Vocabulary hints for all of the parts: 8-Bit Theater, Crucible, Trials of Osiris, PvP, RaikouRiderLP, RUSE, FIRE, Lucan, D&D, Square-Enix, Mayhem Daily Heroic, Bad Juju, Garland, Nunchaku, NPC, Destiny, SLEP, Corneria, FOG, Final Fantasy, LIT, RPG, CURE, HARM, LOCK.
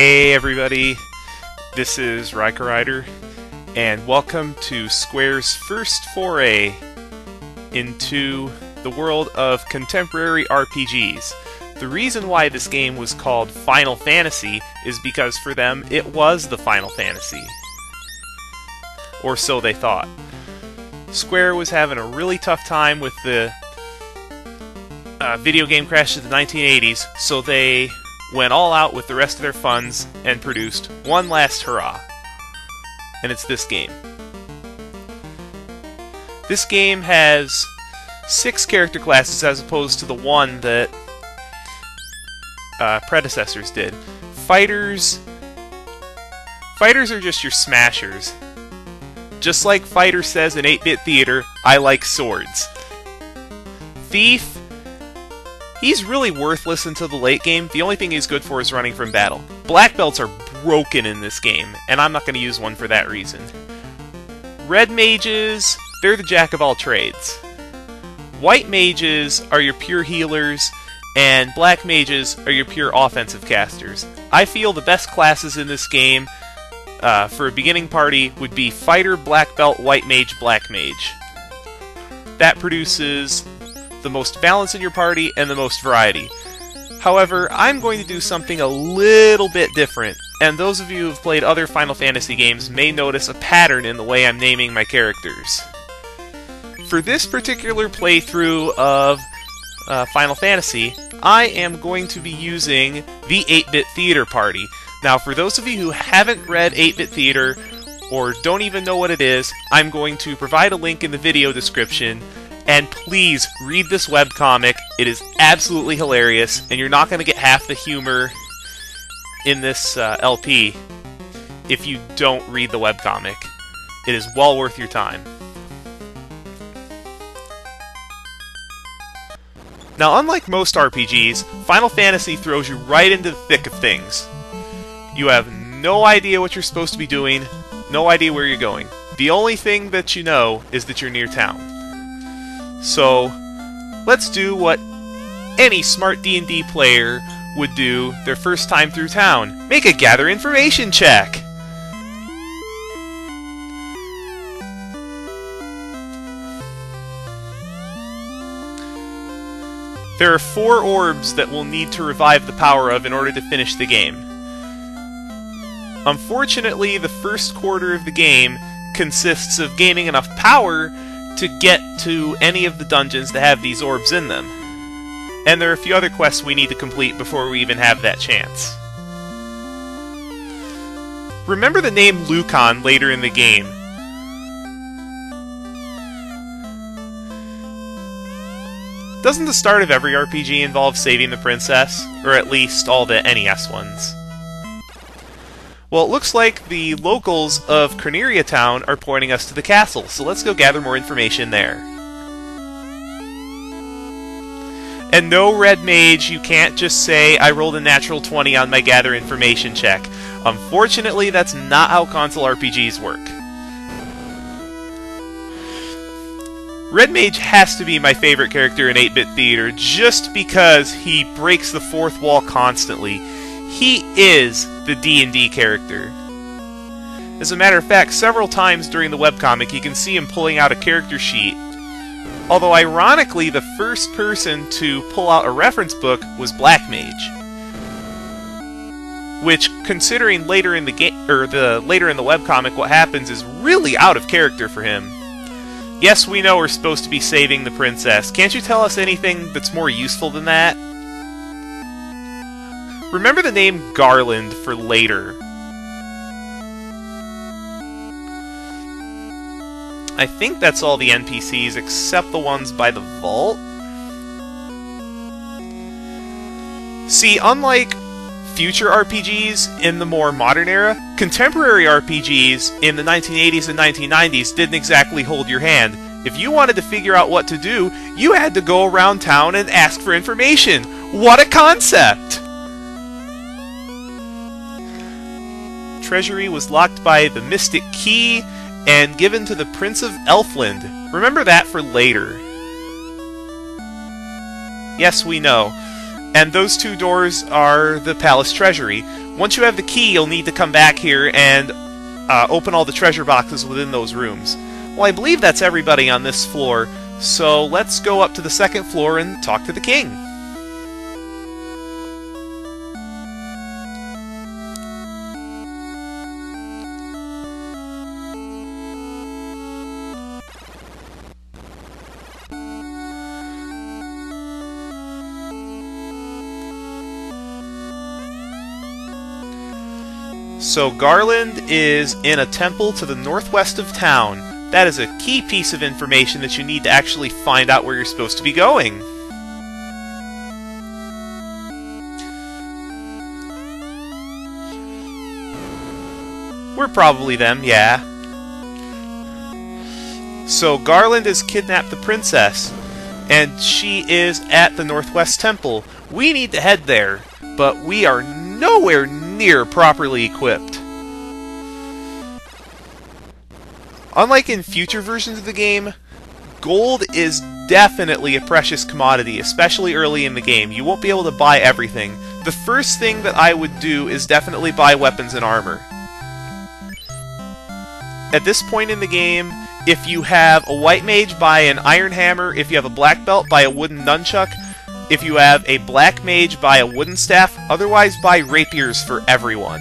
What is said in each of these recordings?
Hey everybody, this is RaikouRider, and welcome to Square's first foray into the world of contemporary RPGs. The reason why this game was called Final Fantasy is because for them it was the Final Fantasy. Or so they thought. Square was having a really tough time with the video game crash of the 1980s, so they went all out with the rest of their funds and produced one last hurrah. And it's this game. This game has 6 character classes as opposed to the one that predecessors did. Fighters are just your smashers. Just like Fighter says in 8-Bit Theater, I like swords. Thief, he's really worthless until the late game. The only thing he's good for is running from battle. Black belts are broken in this game, and I'm not going to use one for that reason. Red mages, they're the jack of all trades. White mages are your pure healers, and black mages are your pure offensive casters. I feel the best classes in this game for a beginning party would be Fighter, Black Belt, White Mage, Black Mage. That produces the most balance in your party, and the most variety. However, I'm going to do something a little bit different, and those of you who have played other Final Fantasy games may notice a pattern in the way I'm naming my characters. For this particular playthrough of Final Fantasy, I am going to be using the 8-Bit Theater party. Now, for those of you who haven't read 8-Bit Theater, or don't even know what it is, I'm going to provide a link in the video description. And please, read this webcomic. It is absolutely hilarious, and you're not going to get half the humor in this LP if you don't read the webcomic. It is well worth your time. Now, unlike most RPGs, Final Fantasy throws you right into the thick of things. You have no idea what you're supposed to be doing, no idea where you're going. The only thing that you know is that you're near town. So, let's do what any smart D&D player would do their first time through town. Make a gather information check! There are 4 orbs that we'll need to revive the power of in order to finish the game. Unfortunately, the first quarter of the game consists of gaining enough power to get to any of the dungeons that have these orbs in them. And there are a few other quests we need to complete before we even have that chance. Remember the name Lucan later in the game. Doesn't the start of every RPG involve saving the princess? Or at least all the NES ones. Well, it looks like the locals of Corneria town are pointing us to the castle, so let's go gather more information there. And no, Red Mage, you can't just say, I rolled a natural 20 on my gather information check. Unfortunately, that's not how console RPGs work. Red Mage has to be my favorite character in 8-Bit Theater, just because he breaks the 4th wall constantly. He is the D&D character. As a matter of fact, several times during the webcomic you can see him pulling out a character sheet. Although ironically, the first person to pull out a reference book was Black Mage. Which, considering later in the game later in the webcomic what happens is really out of character for him. Yes, we know we're supposed to be saving the princess. Can't you tell us anything that's more useful than that? Remember the name Garland for later. I think that's all the NPCs except the ones by the vault. See, unlike future RPGs in the more modern era, contemporary RPGs in the 1980s and 1990s didn't exactly hold your hand. If you wanted to figure out what to do, you had to go around town and ask for information. What a concept! Treasury was locked by the Mystic Key and given to the Prince of Elfland. Remember that for later. Yes, we know. And those two doors are the palace treasury. Once you have the key, you'll need to come back here and open all the treasure boxes within those rooms. Well, I believe that's everybody on this floor, so let's go up to the second floor and talk to the king. So Garland is in a temple to the northwest of town. That is a key piece of information that you need to actually find out where you're supposed to be going. We're probably them, yeah. So Garland has kidnapped the princess, and she is at the northwest temple. We need to head there, but we are nowhere near properly equipped. Unlike in future versions of the game, gold is definitely a precious commodity, especially early in the game. You won't be able to buy everything. The first thing that I would do is definitely buy weapons and armor. At this point in the game, if you have a white mage, buy an iron hammer. If you have a black belt, buy a wooden nunchuck. If you have a black mage, buy a wooden staff. Otherwise, buy rapiers for everyone.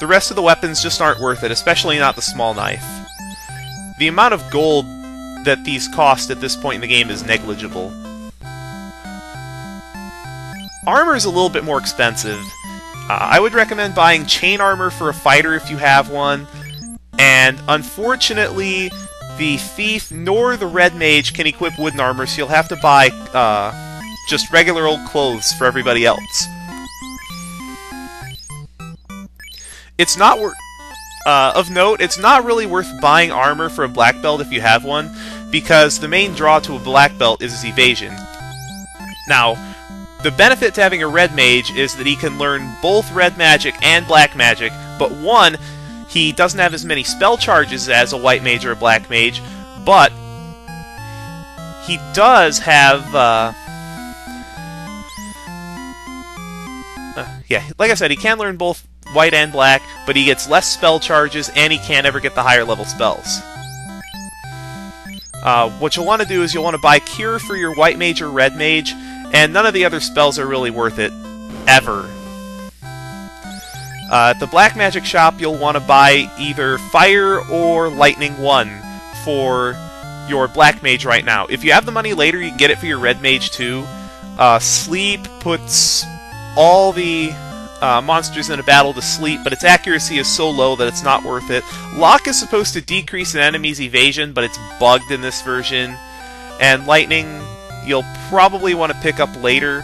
The rest of the weapons just aren't worth it, especially not the small knife. The amount of gold that these cost at this point in the game is negligible. Armor is a little bit more expensive. I would recommend buying chain armor for a fighter if you have one. And unfortunately, the thief nor the red mage can equip wooden armor, so you'll have to buy just regular old clothes for everybody else. It's not worth... of note, it's not really worth buying armor for a black belt if you have one, because the main draw to a black belt is his evasion. Now, the benefit to having a red mage is that he can learn both red magic and black magic, but one... he doesn't have as many spell charges as a white mage or a black mage, but he does have, yeah, like I said, he can learn both white and black, but he gets less spell charges, and he can't ever get the higher level spells. What you'll want to do is you'll want to buy Cure for your white mage or red mage, and none of the other spells are really worth it, ever. At the black magic shop, you'll want to buy either Fire or Lightning 1 for your black mage right now. If you have the money later, you can get it for your red mage too. Sleep puts all the monsters in a battle to sleep, but its accuracy is so low that it's not worth it. Lock is supposed to decrease an enemy's evasion, but it's bugged in this version. And Lightning, you'll probably want to pick up later,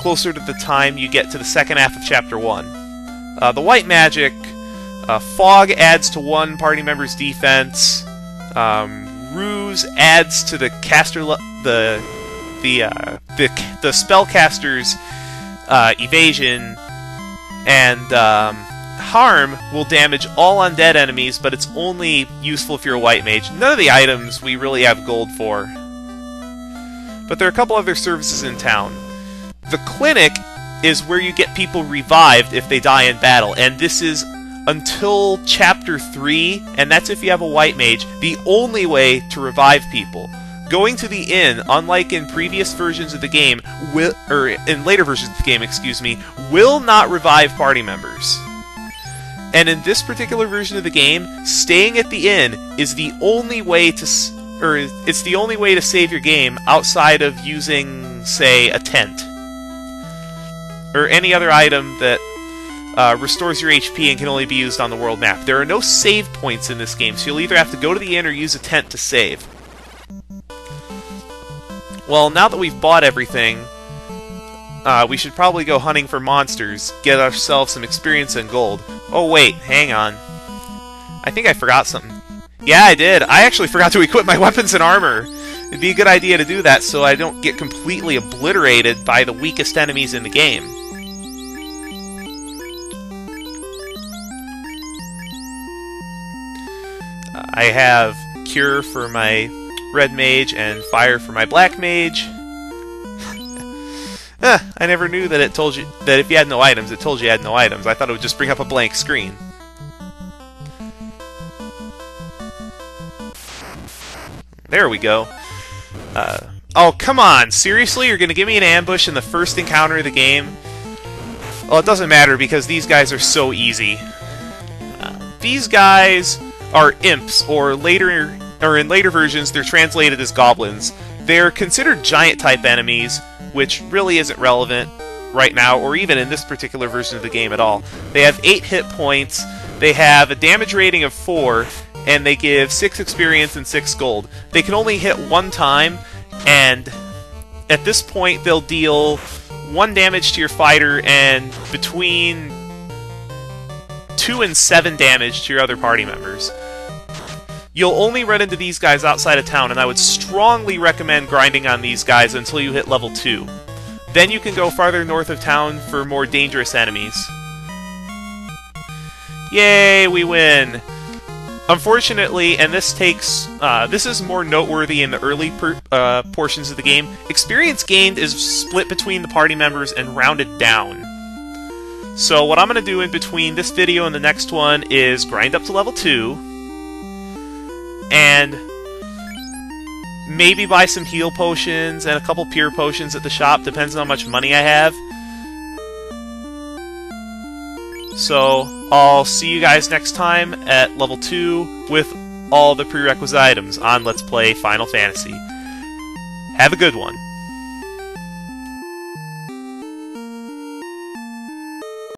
closer to the time you get to the second half of Chapter 1. The white magic, Fog adds to one party member's defense, Ruse adds to the caster the spellcaster's evasion, and Harm will damage all undead enemies, but it's only useful if you're a white mage. None of the items we really have gold for, but there are a couple other services in town. The clinic is where you get people revived if they die in battle, and this is until Chapter 3, and that's if you have a white mage, the only way to revive people. Going to the inn, unlike in previous versions of the game, will not revive party members. And in this particular version of the game, staying at the inn is the only way to, it's the only way to save your game outside of using, say, a tent, or any other item that restores your HP and can only be used on the world map. There are no save points in this game, so you'll either have to go to the inn or use a tent to save. Well, now that we've bought everything, we should probably go hunting for monsters, get ourselves some experience and gold. Oh wait, hang on. I think I forgot something. Yeah, I did. I actually forgot to equip my weapons and armor. It'd be a good idea to do that so I don't get completely obliterated by the weakest enemies in the game. I have Cure for my Red Mage and Fire for my Black Mage. I never knew that it told you that if you had no items, it told you had no items. I thought it would just bring up a blank screen. There we go. Oh, come on! Seriously? You're gonna give me an ambush in the first encounter of the game? Well, it doesn't matter because these guys are so easy. These guys are imps, or in later versions, they're translated as goblins. They're considered giant-type enemies, which really isn't relevant right now, or even in this particular version of the game at all. They have 8 hit points, they have a damage rating of 4, and they give 6 experience and 6 gold. They can only hit one time, and at this point they'll deal 1 damage to your fighter and between 2 and 7 damage to your other party members. You'll only run into these guys outside of town, and I would strongly recommend grinding on these guys until you hit level 2. Then you can go farther north of town for more dangerous enemies. Yay, we win! Unfortunately, and this takes this is more noteworthy in the early portions of the game, experience gained is split between the party members and rounded down. So what I'm going to do in between this video and the next one is grind up to level 2, and maybe buy some heal potions and a couple pure potions at the shop, depends on how much money I have. So, I'll see you guys next time at level 2 with all the prerequisite items on Let's Play Final Fantasy. Have a good one.